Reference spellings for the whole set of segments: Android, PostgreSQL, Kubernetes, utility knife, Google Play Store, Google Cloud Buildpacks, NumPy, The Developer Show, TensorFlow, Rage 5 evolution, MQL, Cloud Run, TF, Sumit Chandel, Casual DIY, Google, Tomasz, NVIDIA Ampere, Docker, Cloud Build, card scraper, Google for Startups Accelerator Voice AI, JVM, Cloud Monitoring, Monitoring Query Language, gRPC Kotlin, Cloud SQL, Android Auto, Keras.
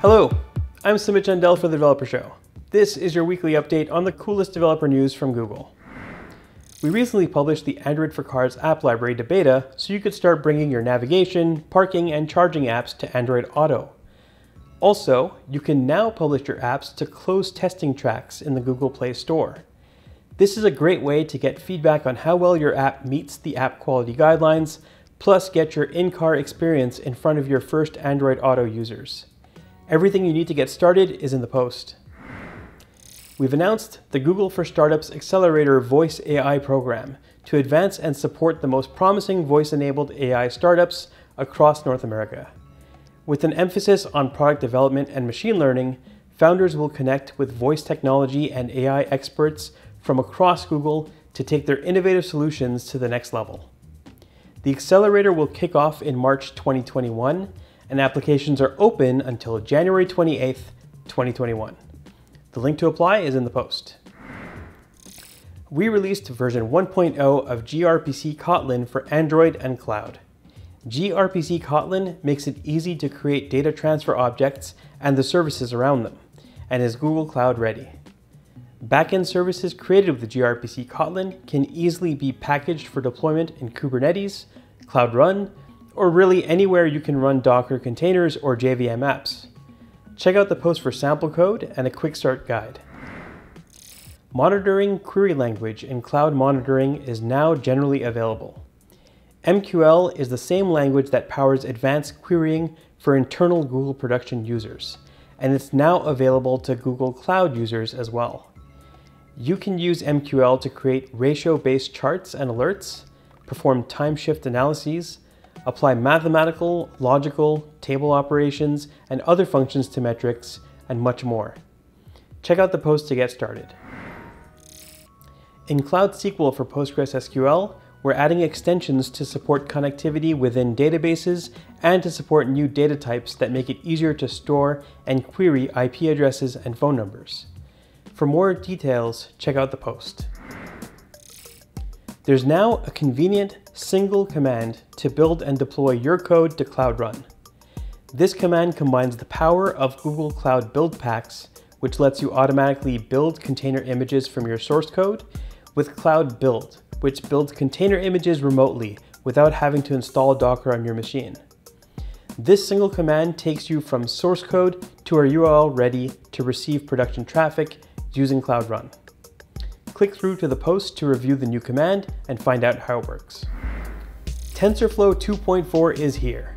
Hello, I'm Sumit Chandel for The Developer Show. This is your weekly update on the coolest developer news from Google. We recently published the Android for Cars app library to beta, so you could start bringing your navigation, parking, and charging apps to Android Auto. Also, you can now publish your apps to closed testing tracks in the Google Play Store. This is a great way to get feedback on how well your app meets the app quality guidelines, plus get your in-car experience in front of your first Android Auto users. Everything you need to get started is in the post. We've announced the Google for Startups Accelerator Voice AI program to advance and support the most promising voice-enabled AI startups across North America. With an emphasis on product development and machine learning, founders will connect with voice technology and AI experts from across Google to take their innovative solutions to the next level. The accelerator will kick off in March 2021, and applications are open until January 28th, 2021. The link to apply is in the post. We released version 1.0 of gRPC Kotlin for Android and Cloud. gRPC Kotlin makes it easy to create data transfer objects and the services around them, and is Google Cloud ready. Backend services created with the gRPC Kotlin can easily be packaged for deployment in Kubernetes, Cloud Run, or really anywhere you can run Docker containers or JVM apps. Check out the post for sample code and a quick start guide. Monitoring query language in Cloud Monitoring is now generally available. MQL is the same language that powers advanced querying for internal Google production users, and it's now available to Google Cloud users as well. You can use MQL to create ratio-based charts and alerts, perform time shift analyses, apply mathematical, logical, table operations, and other functions to metrics, and much more. Check out the post to get started. In Cloud SQL for PostgreSQL, we're adding extensions to support connectivity within databases and to support new data types that make it easier to store and query IP addresses and phone numbers. For more details, check out the post. There's now a convenient single command to build and deploy your code to Cloud Run. This command combines the power of Google Cloud Buildpacks, which lets you automatically build container images from your source code, with Cloud Build, which builds container images remotely without having to install Docker on your machine. This single command takes you from source code to a URL ready to receive production traffic using Cloud Run. Click through to the post to review the new command and find out how it works. TensorFlow 2.4 is here.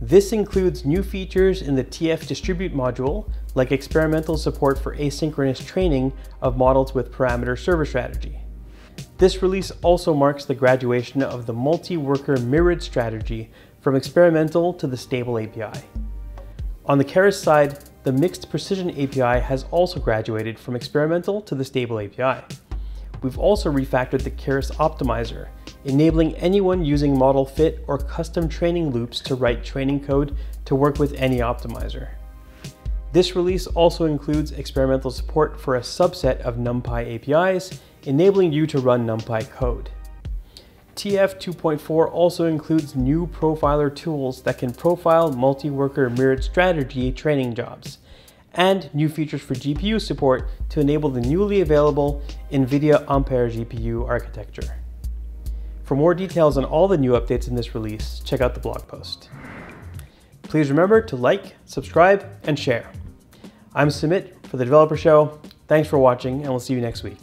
This includes new features in the TF Distribute module, like experimental support for asynchronous training of models with parameter server strategy. This release also marks the graduation of the multi-worker mirrored strategy from experimental to the stable API. On the Keras side, the mixed precision API has also graduated from experimental to the stable API. We've also refactored the Keras optimizer, enabling anyone using model fit or custom training loops to write training code to work with any optimizer. This release also includes experimental support for a subset of NumPy APIs, enabling you to run NumPy code. TF 2.4 also includes new profiler tools that can profile multi-worker mirrored strategy training jobs, and new features for GPU support to enable the newly available NVIDIA Ampere GPU architecture. For more details on all the new updates in this release, check out the blog post. Please remember to like, subscribe, and share. I'm Sumit for The Developer Show. Thanks for watching, and we'll see you next week.